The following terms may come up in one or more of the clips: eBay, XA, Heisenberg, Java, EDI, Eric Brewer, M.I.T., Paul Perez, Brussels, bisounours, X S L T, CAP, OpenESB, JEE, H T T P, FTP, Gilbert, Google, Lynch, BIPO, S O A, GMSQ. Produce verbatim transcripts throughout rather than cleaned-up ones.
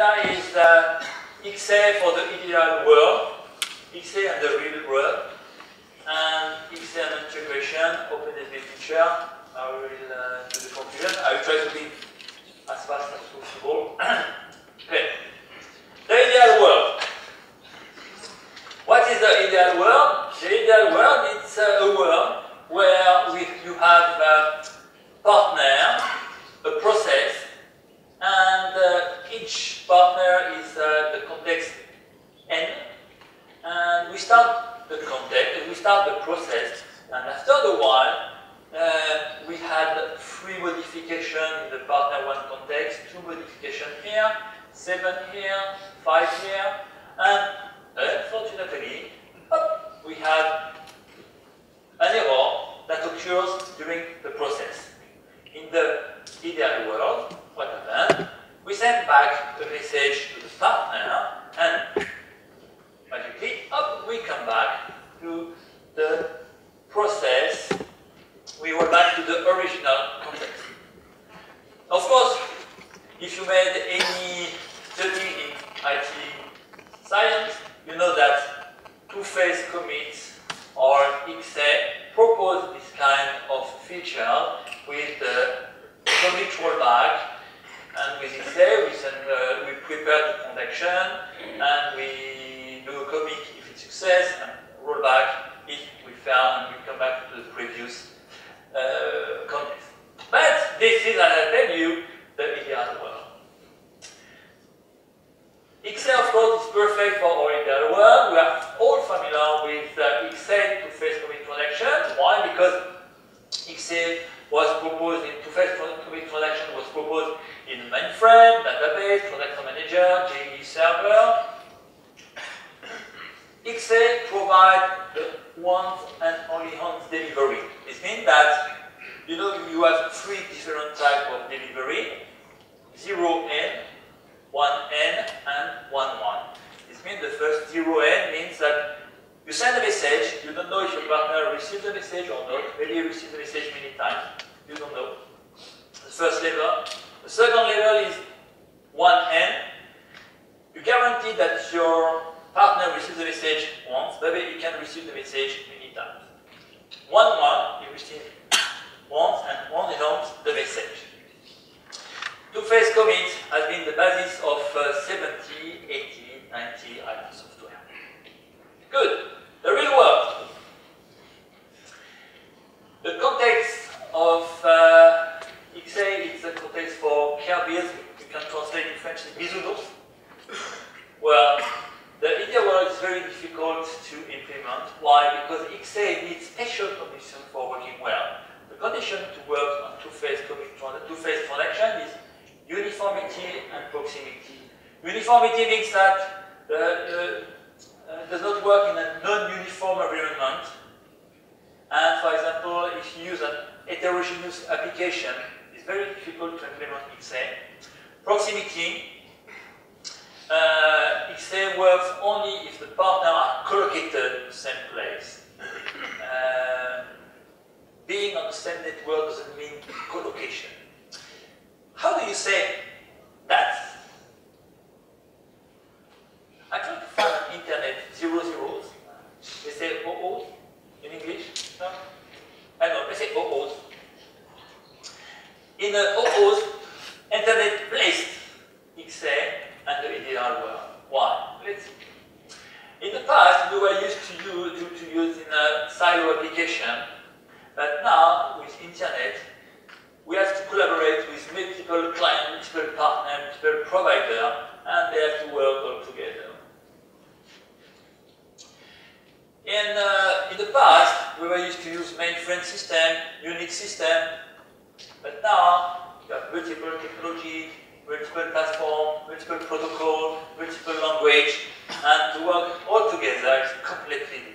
agenda is the X A for the ideal world, X A and the real world, and X A and integration, OpenESB feature. I will uh, do the conclusion. I will try to be as fast as possible. Okay. The ideal world. What is the ideal world? The ideal world is uh, a world where we, you have a partner, a process, and uh, each partner is uh, the context N, and we start the context, we start the process, and after the while, uh, we had three modifications in the partner one context, two modifications here, seven here, five here, and unfortunately, oh, we have an error that occurs during the process. In the ideal world, what happened? We send back a message to the partner, and magically, up we come back to the process. We were back to the original context. Of course, if you made any study in I T science, you know that two-phase commits or X A propose this kind of feature with the commit rollback, and with X A we, send, uh, we prepare the connection and we do a commit if it's success and rollback if we fail, and we come back to the previous uh, context. But this is, as I tell you, the ideal world. X A, of course, is perfect for our ideal world. We are all familiar with uh, X A two-phase commit transaction. Why? Because X A was proposed in two-phase commit transaction was proposed in mainframe, database, transaction manager, J E E server. X A provides the once and only once delivery. This means that you know you have three different types of delivery: zero n. one N and one one. This means the first zero N means that you send a message, you don't know if your partner received the message or not, maybe you received the message many times, you don't know. The first level. The second level is one N. You guarantee that your partner receives the message once, maybe you can receive the message many times. one one, you receive once and only once the message. Two-phase commit has been the basis of uh, seventy, eighty, ninety I T software. Good. The real world. The context of uh, X A is the context for care builds. You can translate in French as bisounours. Well, the ideal world is very difficult to implement. Why? Because X A needs special conditions for working well. The condition to work on two-phase commit, two-phase transaction is uniformity and proximity. Uniformity means that uh, uh, uh, does not work in a non-uniform environment. And for example, if you use an heterogeneous application, it's very difficult to implement X A. Proximity, uh, X A works only if the partners are co-located in the same place. Uh, being on the same network doesn't mean co-location. How do you say that? I tried to find on internet zero zeros. They say O Os in English. No? I know, they say O Os. In the O Os, internet placed X A and the ideal world. Why? Let's see. In the past, we were used to use, to, to use in a silo application, but now with internet, we have to collaborate with multiple clients, multiple partners, multiple providers, and they have to work all together. In, uh, in the past, we were used to use mainframe system, Unix system, but now you have multiple technology, multiple platform, multiple protocol, multiple language, and to work all together is completely different.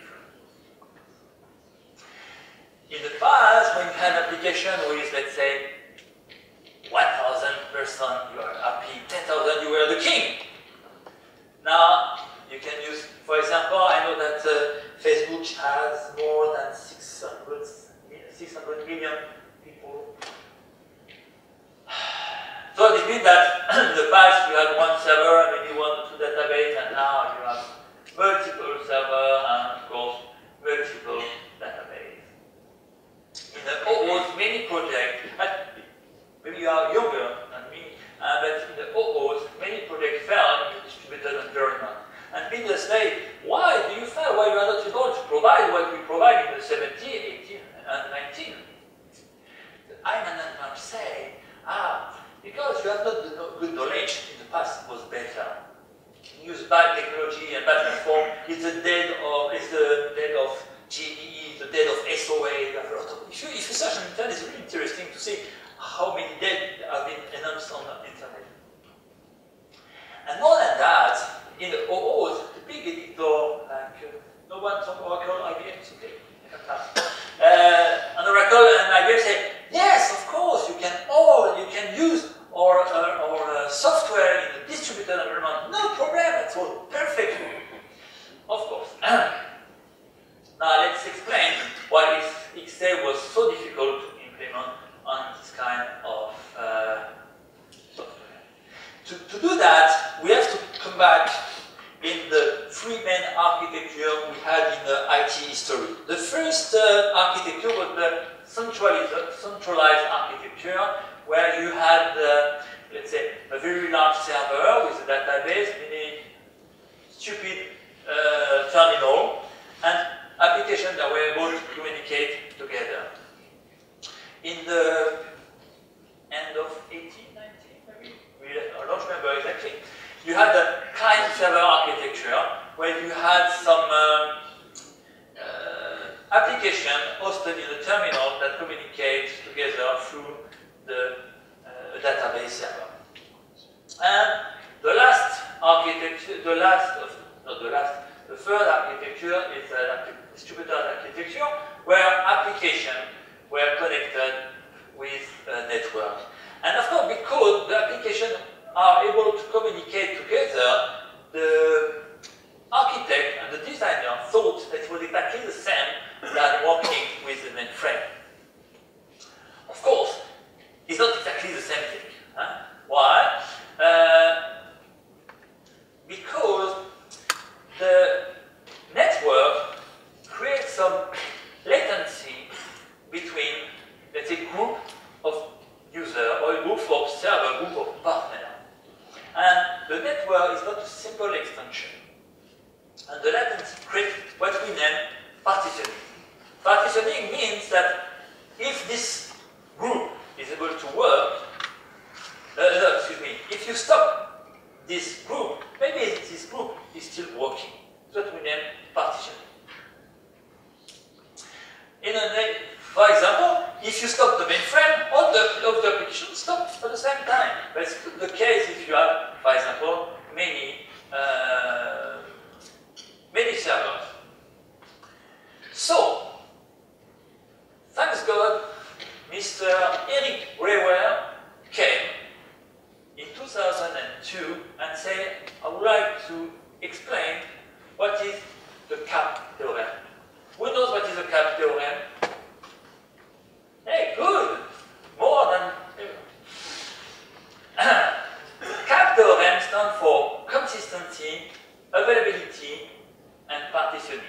In the past, when you had an application with, let's say, one thousand person, you are happy, ten thousand, you were the king. Now, you can use, for example, I know that uh, Facebook has more than six hundred million people. So this means that in the past you had one server and then you wanted to database, and now you have multiple server and of course multiple database. In the O O's many projects, maybe you are younger than me, uh, but in the O O's many projects fail in the distributed environment. And people say, why do you fail? Why you are not able to provide what we provide in the seventeen, eighteen, and nineteen? The I management say, ah, because you have not the good knowledge, in the past was better. Use bad technology and bad platform is the dead of is the dead of G E E, the dead of S O A. If you, if you search on the internet, it's really interesting to see how many dead have been announced on the internet. And more than that, in the O O's, the big editor, like uh, no one from Oracle, I B M, it's okay. Uh, and Oracle and I B M say, yes, of course, you can all, you can use our, uh, our uh, software in the distributed environment, no problem at all, perfect. Of course. Now let's explain why X A was so difficult to implement on this kind of uh, software. To, to do that, we have to come back in the three main architecture we had in the I T history. The first uh, architecture was the centralized, centralized architecture, where you had, uh, let's say, a very large server with a database, many stupid uh, terminal, and applications that were able to communicate together. In the end of eighteen ninety, maybe, I don't remember exactly, you had the client server architecture where you had some uh, uh, application hosted in the terminal that communicates together through the uh, database server. And the last architecture, the last, of, not the last, the third architecture is a distributed architecture where applications were connected with a network. And of course, because the application are able to communicate together, the architect and the designer thought that it was exactly the same than working with the mainframe. Of course, it's not exactly the same thing. Huh? Why? Uh, because the network creates some latency between, let's say, a group of users or a group of server, group of partners. And the network is not a simple extension. And the latency creates what we name partitioning. Partitioning means that if this group is able to work, uh, no, excuse me, if you stop this group, maybe this group is still working. That's what we name partitioning. In a, for example, if you stop the mainframe, all the, of the application stops at the same time. But it's the case if you have, for example, many, uh, many servers. So, thanks God, Mister Eric Brewer came in two thousand two and said, I would like to explain what is the CAP theorem. Who knows what is a CAP theorem? Hey, good! More than ever. CAP theorem stands for consistency, availability, and partitioning.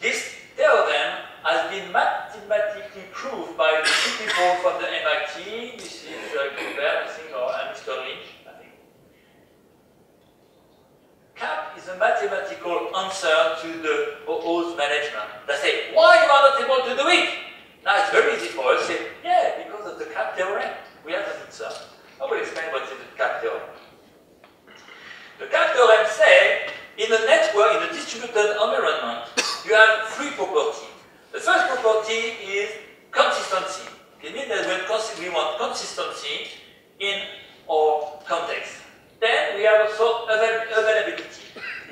This theorem has been mathematically proved by two people from the M I T. This is uh, Gilbert, I think, or uh, Mister Lynch, I think. CAP is a mathematical answer to the O O's management. They say, why you are not able to do it? Now it's very easy for us to say, yeah, because of the CAP theorem. We have an answer. I will explain what is the CAP theorem. The CAP theorem says, in a network, in a distributed environment, you have three properties. The first property is consistency. It means that we want consistency in our context. Then we have also availability.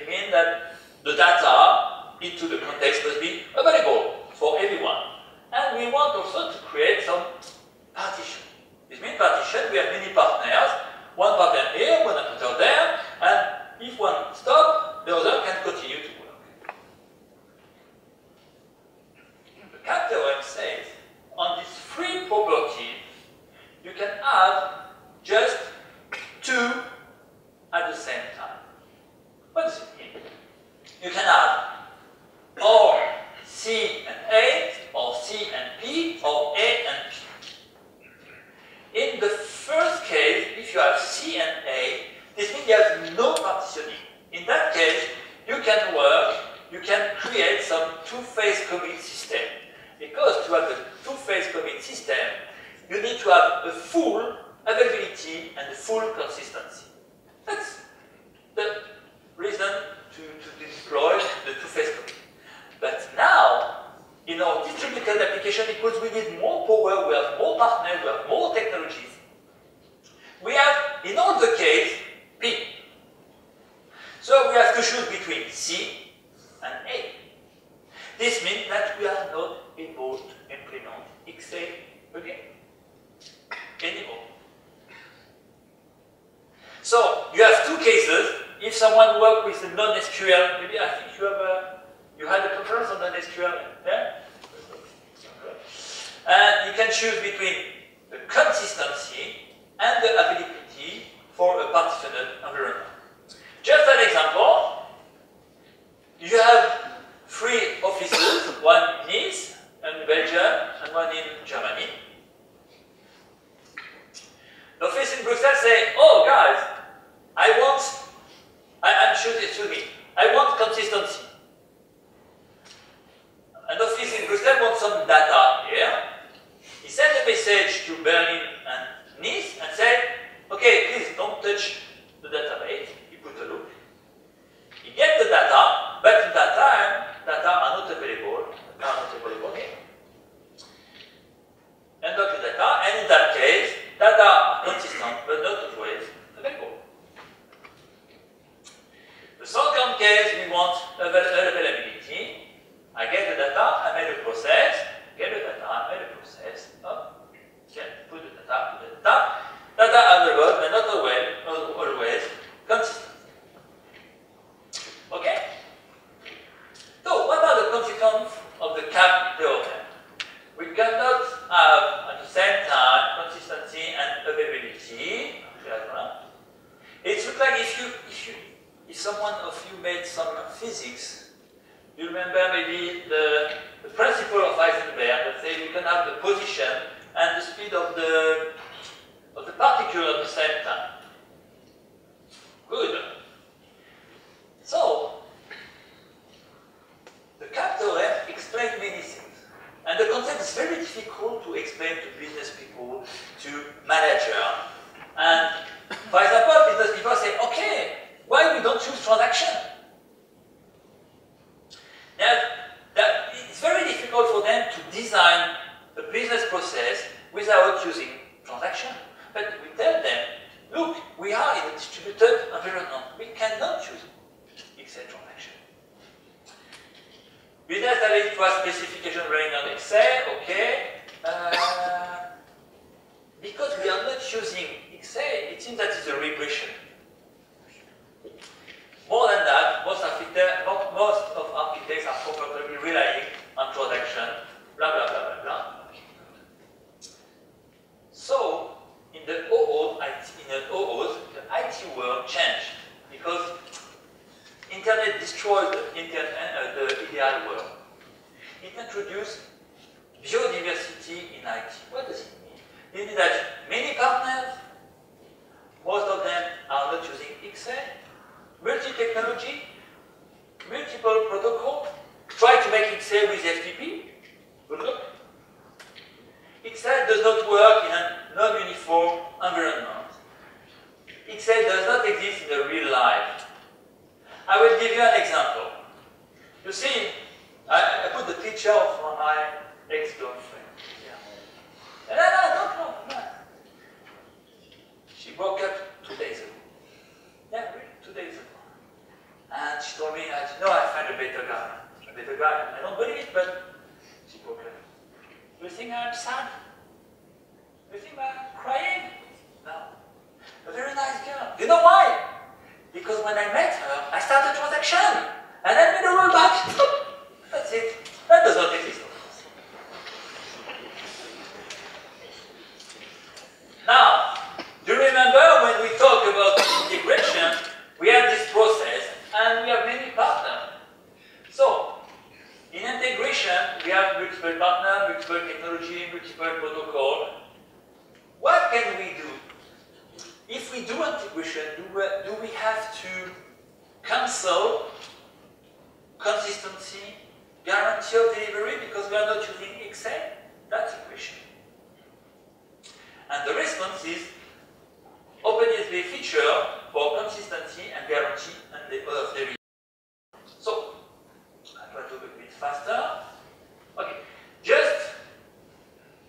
It means that the data into the context must be available for everyone. And we want also to create some partition. This means partition, we have many partners. One partner here, one partner there, and if one stops, the other can continue to work. The CAP theorem says, on these three properties, you can have just and P or A and P. In the first case, if you have C and A, this means you have no partitioning. In that case, you can work, you can create some two-phase commit system. Because to have a two-phase commit system, you need to have a full availability and a full consistency. That's the reason to, to deploy the two-phase commit. But now, in our distributed application, because we need more power, we have more partners, we have more technologies, we have, in all the case, P. So we have to choose between C and A. This means that we are not able to implement X A again, anymore. So you have two cases. If someone works with a non-S Q L, maybe I think you have a, you had a conference on non-S Q L, yeah? And you can choose between the consistency and the availability for a partitioned environment. Just an example, you have three offices, one in Nice, and Belgium, and one in Germany. The office in Brussels say, oh guys, I want, I, I'm choosing, excuse me, I want consistency. An office in Brussels wants some data here. He sent a message to Berlin and Nice and said, okay, please don't touch the database. He put a look. He gets the data, but at that time, data are not available. Data are not available here. And look at data, and in that case, data are consistent, but not always available. The second case, we want availability. I get the data, I made a process, get the data, I made a process, oh, can put the data, put the data, data are available, but not always, not always consistent. Okay? So, what are the consequences of the C A P theorem? We cannot have, at the same time, consistency and availability. It looks like if you, if you, if someone of you made some physics, you remember maybe the, the principle of Heisenberg that says you can have the position and the speed of the, of the particle at the same time. Good. So, the C A P theorem explains many things. And the concept is very difficult to explain to business people, to managers. And for example, business people say, okay, why we don't use transaction? That, that it's very difficult for them to design a business process without using transaction. But we tell them, look, we are in a distributed environment. We cannot use X A transaction. Business analyst was specification running on X A, okay. Uh, because we are not using X A, it seems that it's a regression. More than that, most, most of architects are probably relying on transaction, blah, blah, blah, blah, blah. So, in the O Os, the I T world changed because internet destroyed the, internet, uh, the E D I world. It introduced biodiversity in I T. What does it mean? It means that many partners, most of them are not using X A. Multi-technology, multiple protocol, try to make X A with F T P, good luck. X A does not work in a non-uniform environment. X A does not exist in the real life. I will give you an example. You see, I, I put the picture of my ex-girlfriend. Yeah. No, no, no, no. She broke up two days ago. Yeah, really, two days ago. And she told me, I said, no, I found a better guy. A better guy. I don't believe it, but she broke up. Do you think I'm sad? Do you think I'm crying? No. A very nice girl. You know why? Because when I met her, I started transaction. And I made a rollback. That's it. That does not exist. Now, do you remember when we talked about integration, we have this process and we have many partners. So, in integration, we have multiple partners, multiple technologies. technology multiple protocol. What can we do? If we do integration, do we, do we have to cancel consistency, guarantee of delivery, because we are not using X A? That's the question. And the response is OpenESB feature for consistency and guarantee and the of delivery. So, I'll try to do a bit faster. Okay, just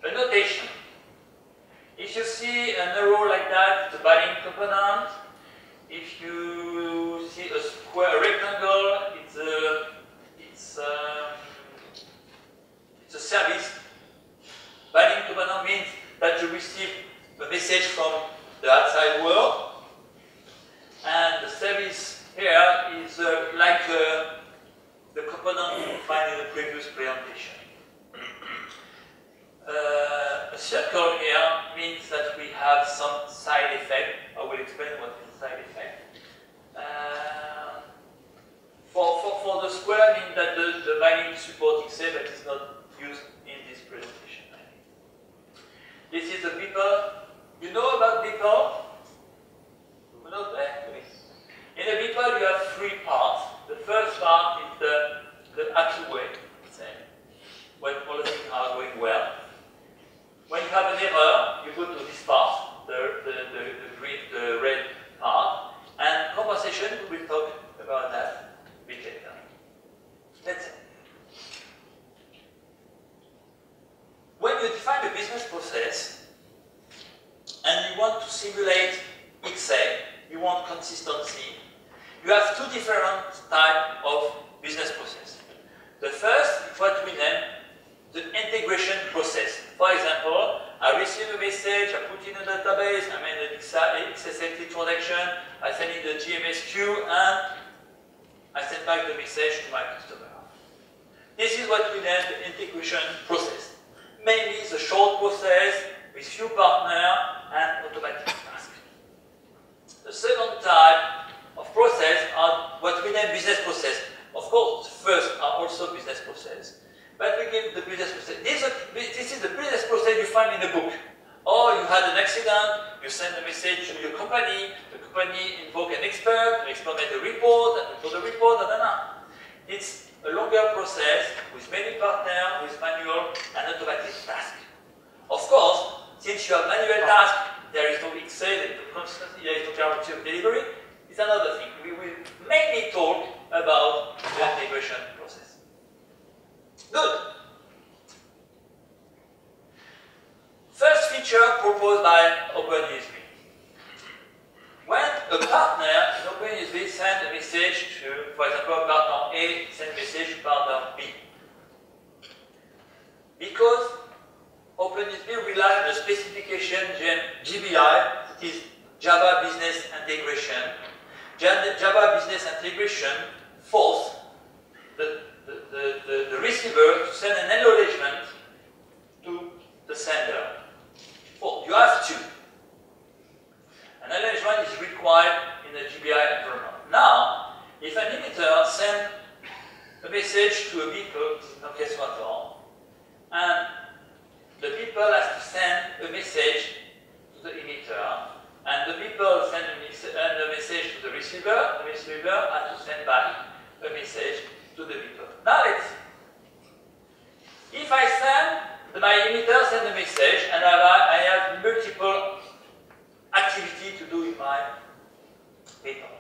a notation. If you see an arrow like that, the binding component. If you see a square, a rectangle, it's a, it's a, it's a service. Binding component means that you receive a message from the outside world, and the service here is uh, like uh, the component you find in the previous presentation. Uh, a circle here means that we have some side effect. I will explain what is side effect. Uh, for, for, for the square means that the, the binding supports X A but is not used in this presentation. This is the B I P O. You know about B I P O? Not there? In the B I P O you have three parts. The first part is the, the happy way, when all things are going well. When you have an error, you go to this part, the, the, the, the green, the red part, and compensation, we will talk about that a bit later. That's it. When you define a business process, and you want to simulate X A, you want consistency, you have two different types of business process. The first is what we name the integration process. For example, I receive a message, I put in a database, I made an X S L T transaction, I send in the G M S Q, and I send back the message to my customer. This is what we name the integration process. Mainly it's a short process with few partners and automatic tasks. The second type of process are what we name business process. Of course, first are also business process. But we give the business process. This, this is the business process you find in the book. Or you had an accident, you send a message to your company, the company invokes an expert, the expert made a report, and we do the report, and then on. It's a longer process with many partners, with manual and automatic tasks. Of course, since you have manual tasks, there is no X A, there is no consistency, there is no guarantee of delivery. It's another thing. We will mainly talk about the integration process. Good. First feature proposed by OpenESB. When a partner in OpenESB sends a message to, for example, partner A sends a message to partner B. Because OpenESB relies on the specification G B I, that is Java Business Integration. Java Business Integration forces the The, the, the receiver to send an acknowledgement to the sender. Well, you have to. An acknowledgement is required in the G B I environment. Now, if an emitter sends a message to a B I P O, and the people has to send a message to the emitter, and the people send a message to the receiver, the receiver has to send back a message to the emitter. Now let's see. If I send, my emitter send a message, and I have multiple activity to do in my paper.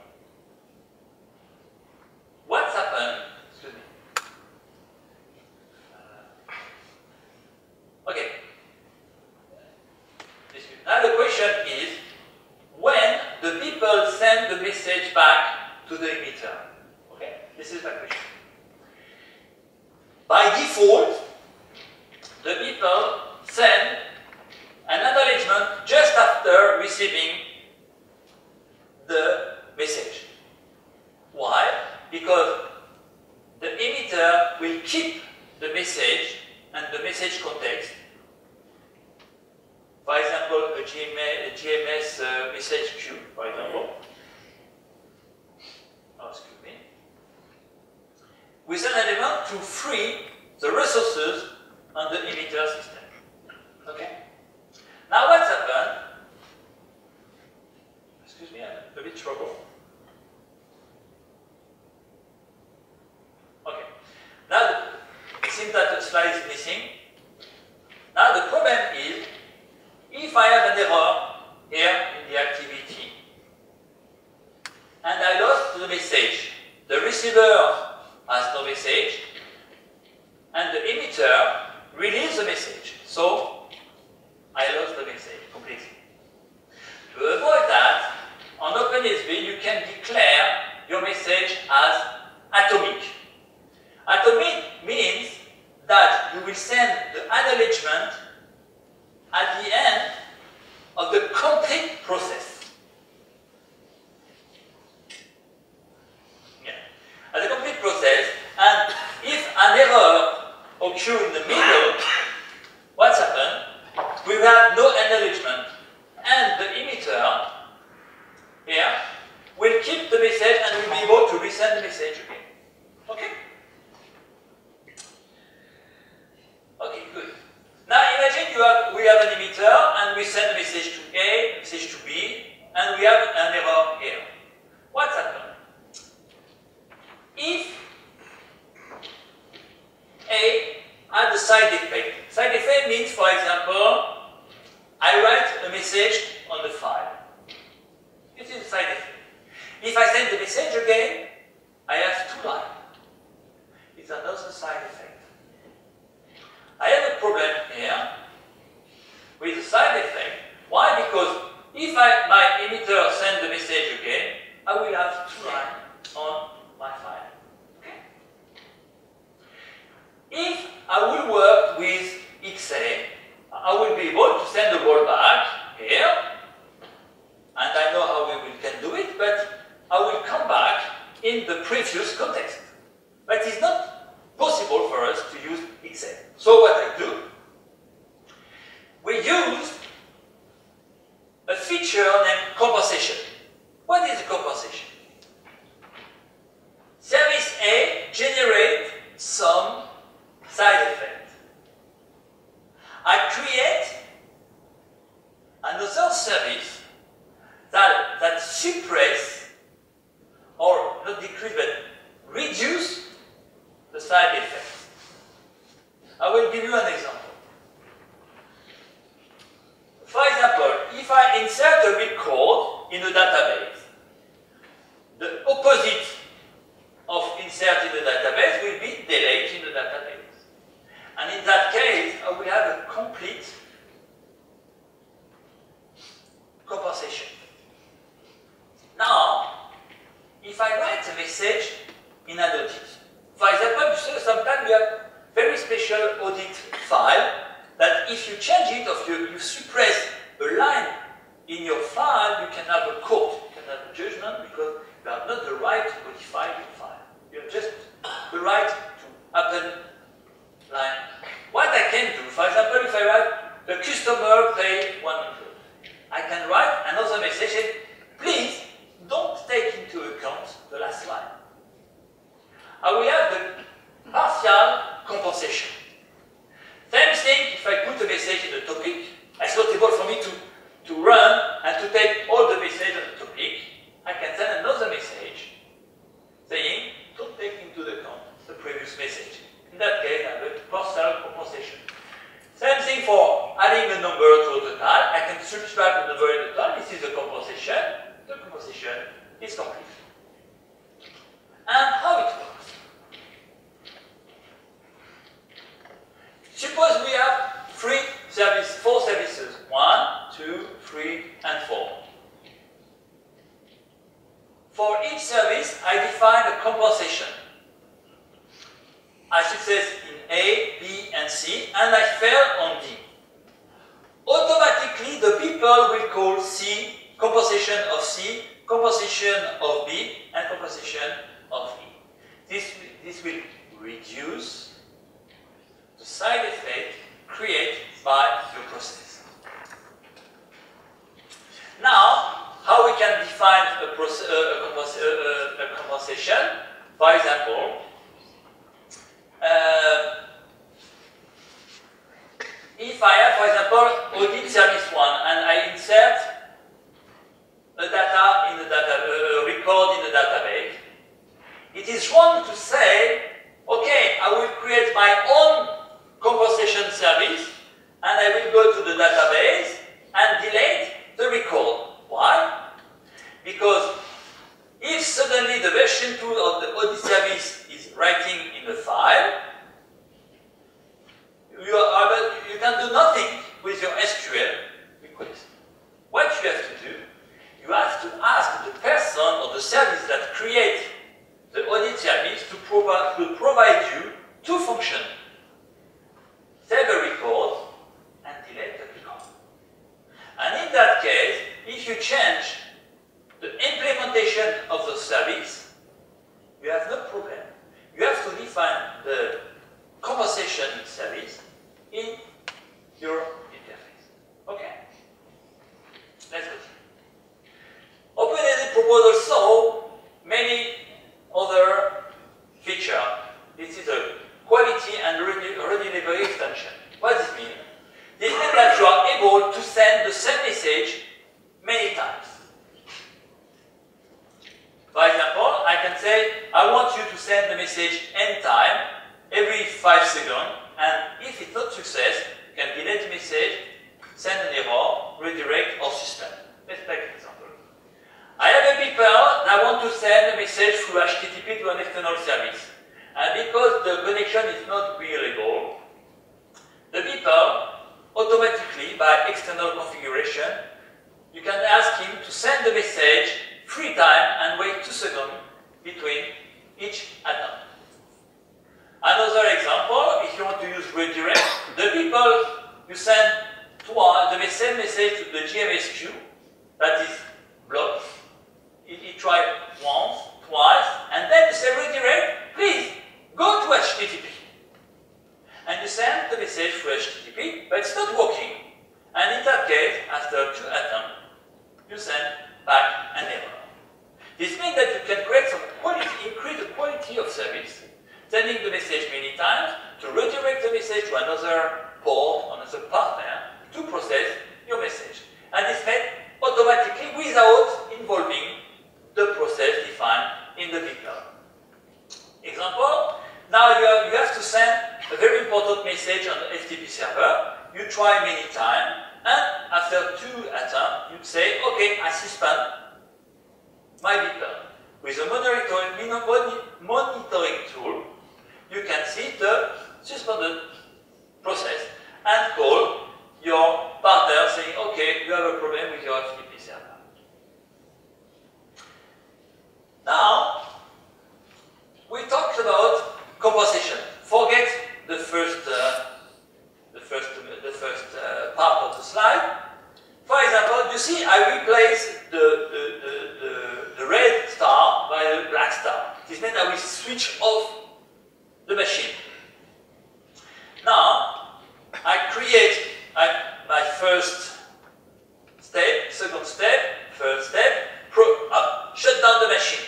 What's happened? Excuse me. Okay. Now the question is, when the people send the message back to the emitter? Okay, this is my question. By default, the people send an acknowledgement just after receiving the message. Why? Because the emitter will keep the message and the message context. For example, a G M S, a G M S uh, message queue, for example. Oh, with an element to free the resources on the emitter system. fired an error here in the activity. And I lost the message. The receiver has no message, and the emitter releases the message. So I lost the message completely. To avoid that, on OpenESB you can declare your message as atomic. Atomic means that you will send the acknowledgement at the end of the complete process. Yeah. At the complete process, and if an error occurs in the middle, what's happened? We have no acknowledgement, and the emitter here will keep the message and will be able to resend the message again. Okay? Okay, good. Now imagine you have, we have an emitter and we send a message to A, message to B, and we have an error here. What's happened? If A has a side effect, side effect means, for example, I write a message on the file. This is a side effect. If I send the message again, I have two lines. It's another side effect. I have a problem here with the side effect. Why? Because if I, my emitter sends the message again, I will have two lines on my file. Okay? If I will work with X A, I will be able to send the ball back here, and I know how we will, can do it, but I will come back in the previous context. But it's not possible for us to use X A. So what I do, we use a feature named compensation. What is compensation? Service A generates some side effect. I create another service that, that suppresses, or not decrease, but reduce the side effect. I will give you an example. For example, if I insert a record in a database, the opposite of insert in the database will be delete in the database. And in that case, I will have a complete compensation. Now, if I write a message in an audit, for example, sometimes you have very special audit file that if you change it or if you, you suppress a line in your file, you can have a court, you can have a judgment because you have not the right to modify your file. You have just the right to append line. What I can do, for example, if I write the customer pay one hundred, I can write another message saying, please don't take into account the last line. I will have the partial compensation. Same thing, if I put a message in the topic, it's not able for me to, to run and to take all the messages on the topic. I can send another message saying, don't take into account the previous message. In that case, I have a partial compensation. Same thing for adding a number to the total. I can subtract the number in the total. This is the compensation. The compensation is complete. And how it works? Suppose we have three service, four services, one, two, three, and four. For each service, I define a compensation. I success in A, B, and C, and I fail on D. Automatically, the people will call C, compensation of C, compensation of B, and compensation of E. This, this will reduce the side effect created by your process. Now, how we can define a, process, uh, a, compens uh, a compensation? For example, uh, if I have, for example, audit service one and I insert a data in the data, uh, record in the database, it is wrong to say, okay, I will create my own compensation service, and I will go to the database and the service that creates the audit service to provide, will provide you two functions. Save a record and delete the record. And in that case, if you change the implementation of the service, you have no problem. You have to define the conversation service in your interface. Okay? Let's continue. OpenESB proposal saw many other features. This is a quality and redelivery extension. What does it mean? This means that you are able to send the same message many times. For example, I can say, I want you to send the message n time, every five seconds, and if it's not success, you can delete the message, send an error, redirect, or suspend. Let's take an example. I have a beeper, and I want to send a message through H T T P to an external service. And because the connection is not reliable, the beeper automatically, by external configuration, you can ask him to send the message three times and wait two seconds between each attempt. Another example, if you want to use redirect, the people you send twice the same message to the G M S Q, that is blocked. It, it tries once, twice, and then you say redirect, please go to H T T P. And you send the message through H T T P, but it's not working. And in that case, after two attempts, you send back an error. This means that you can create some quality, increase the quality of service, sending the message many times to redirect the message to another port, another partner, to process your message. And it's made automatically without involving the process defined in the beeper. Example, now you have, you have to send a very important message on the F T P server. You try many times, and after two attempts, you say, okay, I suspend my beeper. With a monitoring, monitoring tool, you can see the suspended process and call your partner saying, okay, you have a problem with your F T P server. Now, we talked about compensation. Forget the first, uh, the first, the first uh, part of the slide. For example, you see I replace the, the, the, the, the red star by a black star. This means I will switch off the machine. Now, I create I, my first step, second step, third step, pro, uh, shut down the machine.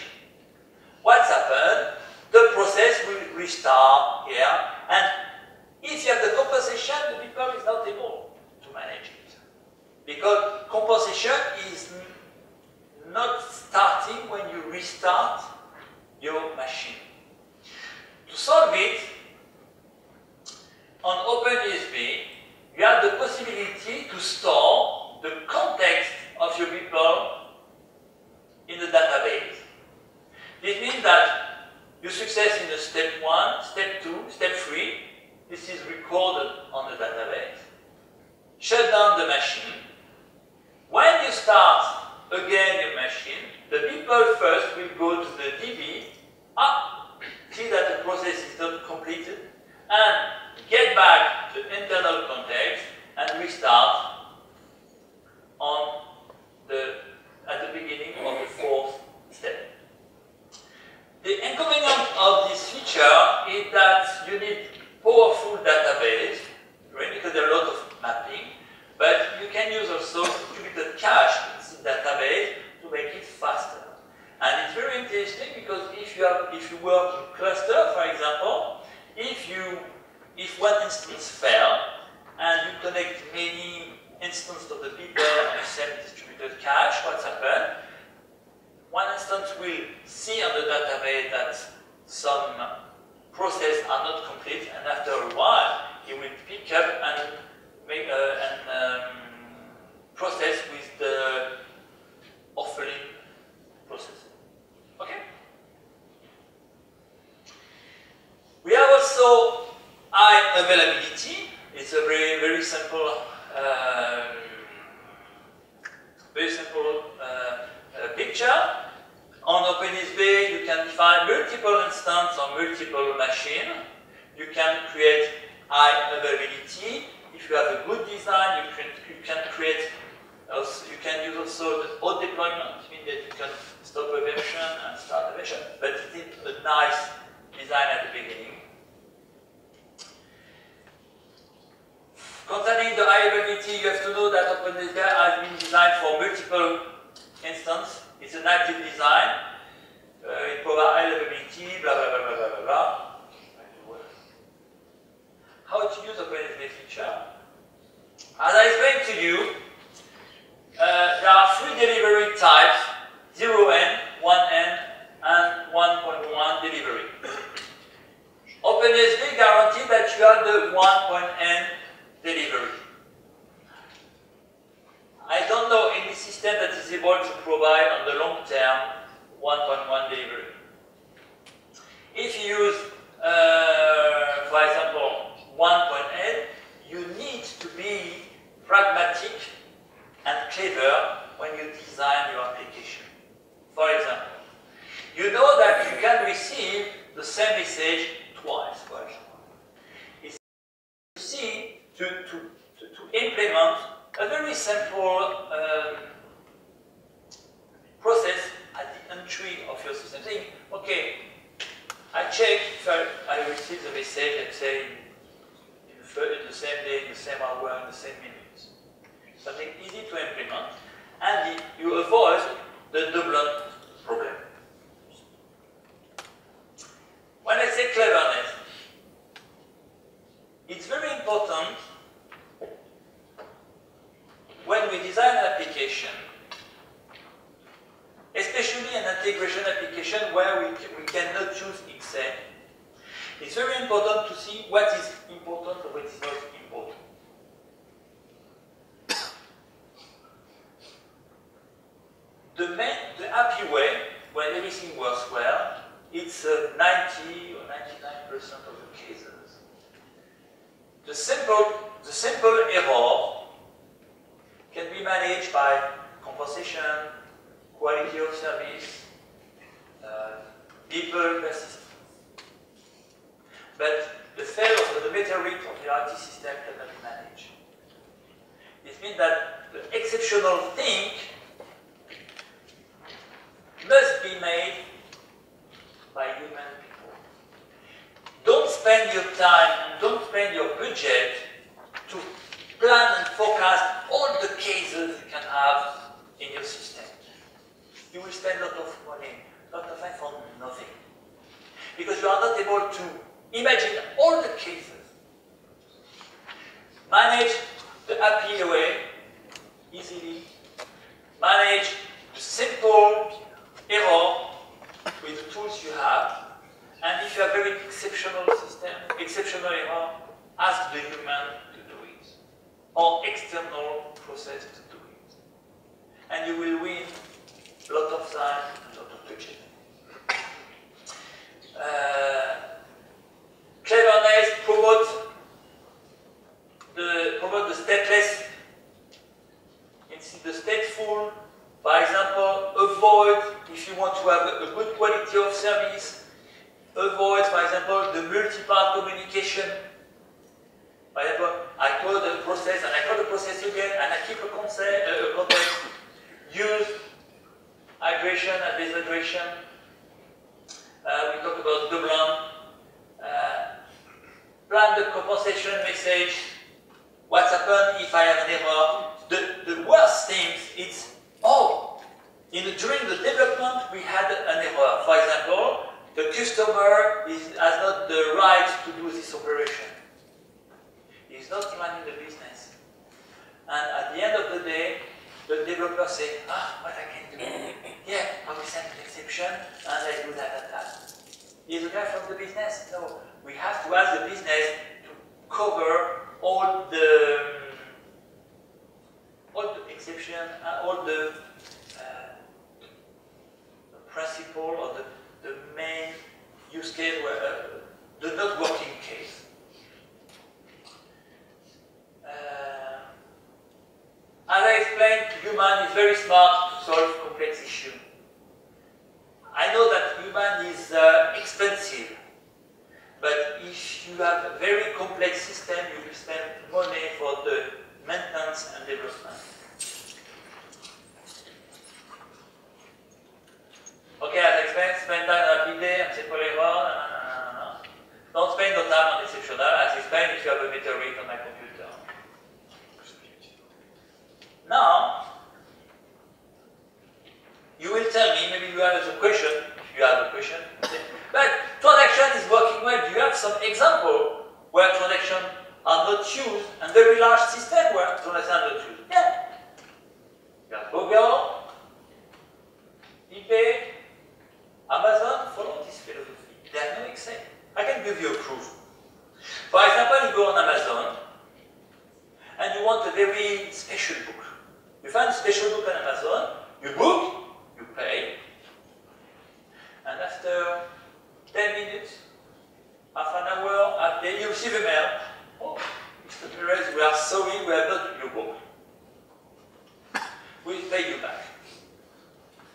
What's happened? The process will restart here, and if you have the compensation, the people is not able to manage it. Because compensation is not starting when you restart your machine. To solve it, on OpenESB, you have the possibility to store the context of your people in the database. This means that your success in the step one, step two, step three, this is recorded on the database. Shut down the machine. When you start again your machine, the people first will go to the D B, up, see that the process is not completed, and get back to internal context and restart on the, at the beginning of the fourth step. The inconvenience of this feature is that you need powerful database, because there are a lot of mapping, but you can use also distributed cache in database to make it faster. And it's very interesting because if you have, if you work in cluster, for example, if you if one instance fails and you connect many instances of the people on the same distributed cache, what's happened? One instance will see on the database that some processes are not complete, and after a while, it will pick up and make uh, an um, process with the offering process. Okay. We have also high availability. It's a very very simple, um, very simple uh, uh, picture. On on multiple machines. You can create high availability. If you have a good design, you can, you can create, also, you can use also the auto deployment, meaning that you can stop a version and start a version. But it is a nice design at the beginning. Concerning the high availability, you have to know that OpenESB has been designed for multiple instances. It's an active design. Uh, it provides high availability, blah, blah, blah, blah, blah, blah. How to use OpenESB feature? As I explained to you, uh, there are three delivery types, zero N, one N, and one point one delivery. OpenESB guarantees that you have the one N delivery. I don't know any system that is able to provide on the long term one point one delivery. If you use, uh, for example, one point eight, you need to be pragmatic and clever when you design your application. For example, you know that you can receive the same message twice, for example. It's easy to, to, to, to implement a very simple um, process at the entry of your system. Think, okay, I check if I, I receive the message, let's say, in the, the same day, in the same hour, in the same minutes. Something easy to implement, and the, you avoid the double problem. When I say cleverness, it's very important when we design an application, especially an integration application where we, we cannot use X A. It's very important to see what is important and what is not important. The, main, the happy way, when everything works well, it's uh, ninety or ninety-nine percent of the cases. The simple, the simple error can be managed by compensation, quality of service, uh, people persistence. But the failure of the metric of the I T system cannot be managed. It means that the exceptional thing must be made by human people. Don't spend your time, don't spend your budget to plan and forecast all the cases you can have in your system. You will spend a lot of money, a lot of time for nothing. Because you are not able to imagine all the cases. Manage the happy way easily. Manage the simple error with the tools you have. And if you have a very exceptional system, exceptional error, ask the human to do it. Or external process to do it. And you will win a lot of time, a lot of budget. Uh, cleverness promotes the, promote the stateless, it's the stateful. For example, avoid, if you want to have a good quality of service, avoid, for example, the multi-part communication. For example, I code a process and I code a process again and I keep a concept, uh, a context. Use hydration and dehydration. Uh, we talk about doublant. Uh, plan the compensation message. What's happened if I have an error? The, the worst thing is, oh, in the, during the development we had an error. For example, the customer is, has not the right to do this operation. He's not running the business. And at the end of the day, the developer says, ah, what I can do? Yeah, I will send an exception and I do that and that. Is the guy from the business? No. We have to ask the business to cover all the all the exception, uh, all the, uh, the principle or the, the main use case, where, uh, the not working case. Uh, As I explained, human is very smart to solve complex issues. I know that human is uh, expensive, But if you have a very complex system, you will spend money for the maintenance and development. Okay, as explained, spend time rapidly, and simple error. Don't spend your time on exceptional, as explained, if you have a better read on my computer. Now, you will tell me, maybe you have a question, if you have a question, but transaction is working well. Do you have some example where transactions are not used, and very large system where transactions are not used? Yeah. You have Google, eBay, Amazon, follow this philosophy. They have no X A. I can give you a proof. For example, you go on Amazon, and you want a very special book. You find a special book on Amazon, you book, you pay, and after ten minutes, half an hour, after you receive a mail, oh, Mister Perez, we are sorry, we have not your book. We pay you back.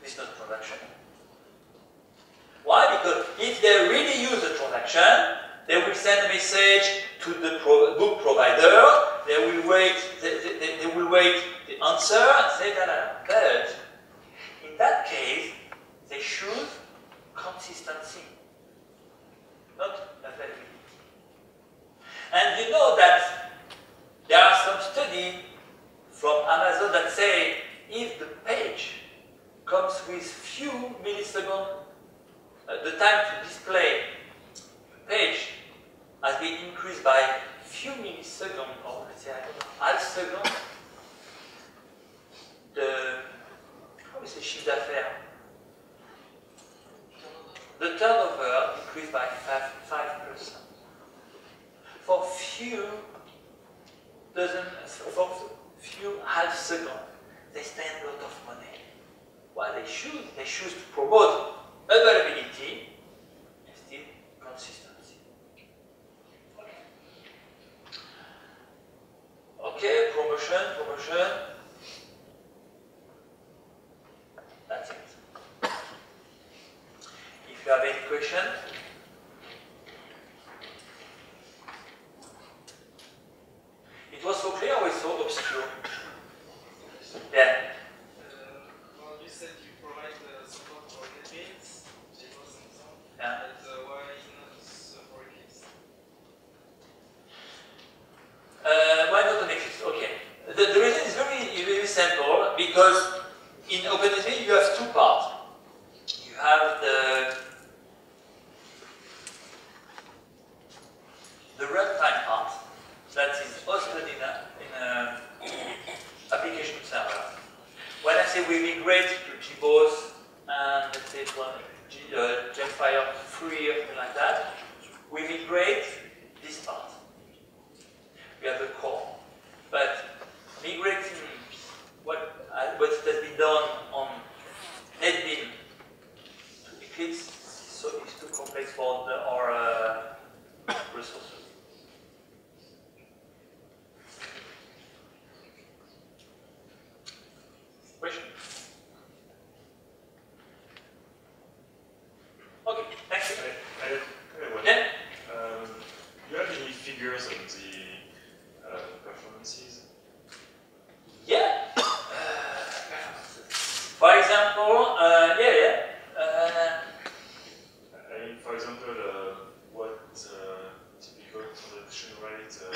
This is not transaction. Why? Because if they really use the transaction, they will send a message to the pro book provider, they will wait, they, they, they will wait the answer and say that. But in that case, they choose consistency, not availability. And you know that there are some studies from Amazon that say if the page comes with few milliseconds, uh, the time to display page has been increased by few milliseconds, or let's say, I don't know, half second, the, how is the chiffre d'affaires? The turnover increased by five percent. For few dozen, for few half seconds, they spend a lot of money. Why they choose? They choose to promote availability and still consistency. Okay, promotion, promotion. That's it. If you have any question. It was so clear or it's so obscure? Yeah. Uh, well, you said you provide uh, support for campaigns, it was in some, yeah. But uh, why not for kids? Uh, why not on X A? Okay. The, the reason is very, very simple, because in OpenESB you have two parts. You have the, the runtime part that is hosted in an application server. When I say we migrate to G BOSS and let's say one uh, Jetfire free or something like that, we migrate this part. We have the core, but migrating what, uh, what has been done on NetBeans to Eclipse, so it's too complex for the, our uh, resources. Question? Okay, thank you. I, I have one. Yeah? Um, do you have any figures on the Uh, performances? Yeah. Uh, for example, uh, yeah, yeah. Uh, I mean, for example, uh, what uh, typical transaction rate uh,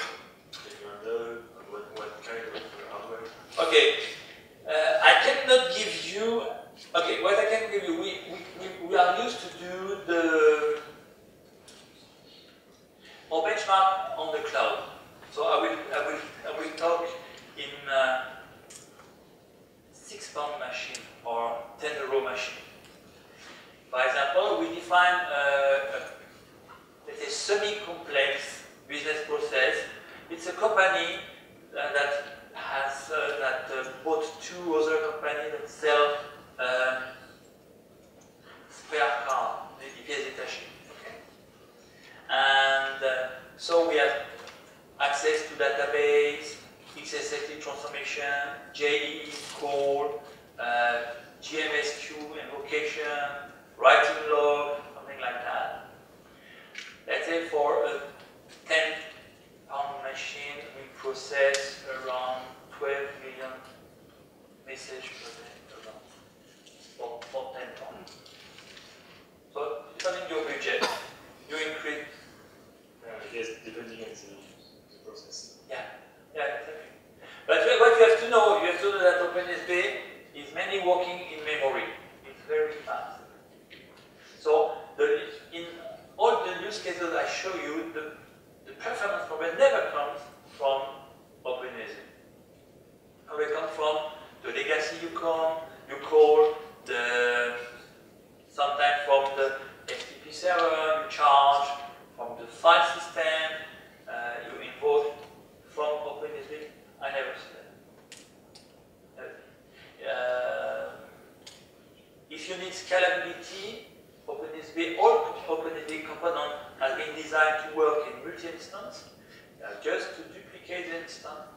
can you handle? What, what kind of hardware? Okay. Uh, I cannot give you. Okay, what I can give you, we we we are used to do the or benchmark on the cloud. So I will, I will, I will talk in uh, six-pound machine or ten euro machine. For example, we define a, a, a semi-complex business process. It's a company uh, that has uh, that uh, bought two other companies that sell um, spare car, the pièces détachées. Okay. And uh, so we have access to database, X S S T transformation, J E E call, uh, G M S Q invocation, writing log, something like that. Let's say for a ten pound machine, we process around twelve million messages per day, around, for, for ten pound. So depending on your budget, you increase. Yeah, I guess depending on the process. Yeah, yeah, exactly. But what you have to know, you have to know that OpenESB is mainly working in memory. It's very fast. So the, in all the use cases I show you, the, the performance problem never comes from OpenESB. It will come from the legacy you call, you call the sometimes from the F T P server, you charge from the file system, uh, you invoke from OpenESB. I never see that. Uh, if you need scalability, OpenESB, all OpenESB component has been designed to work in multi-instance, uh, just to duplicate the instance